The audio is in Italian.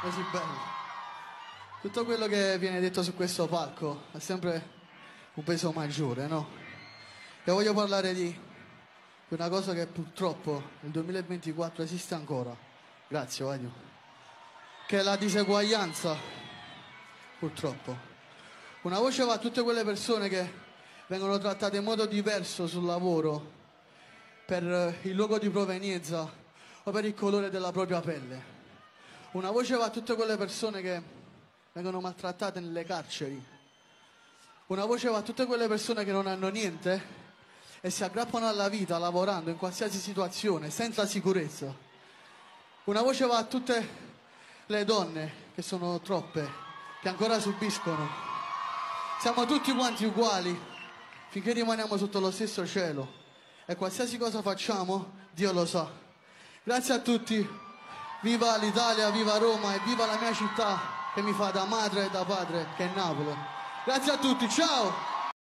così bello. Tutto quello che viene detto su questo palco ha sempre un peso maggiore, no? E voglio parlare di una cosa che purtroppo nel 2024 esiste ancora. Grazie, Vagno. Che è la diseguaglianza, purtroppo. Una voce va a tutte quelle persone che vengono trattate in modo diverso sul lavoro per il luogo di provenienza o per il colore della propria pelle. Una voce va a tutte quelle persone che vengono maltrattate nelle carceri. Una voce va a tutte quelle persone che non hanno niente e si aggrappano alla vita lavorando in qualsiasi situazione, senza sicurezza. Una voce va a tutte le donne, che sono troppe, che ancora subiscono. Siamo tutti quanti uguali finché rimaniamo sotto lo stesso cielo, e qualsiasi cosa facciamo, Dio lo sa. Grazie a tutti, viva l'Italia, viva Roma e viva la mia città, che mi fa da madre e da padre, che è Napoli. Grazie a tutti, ciao!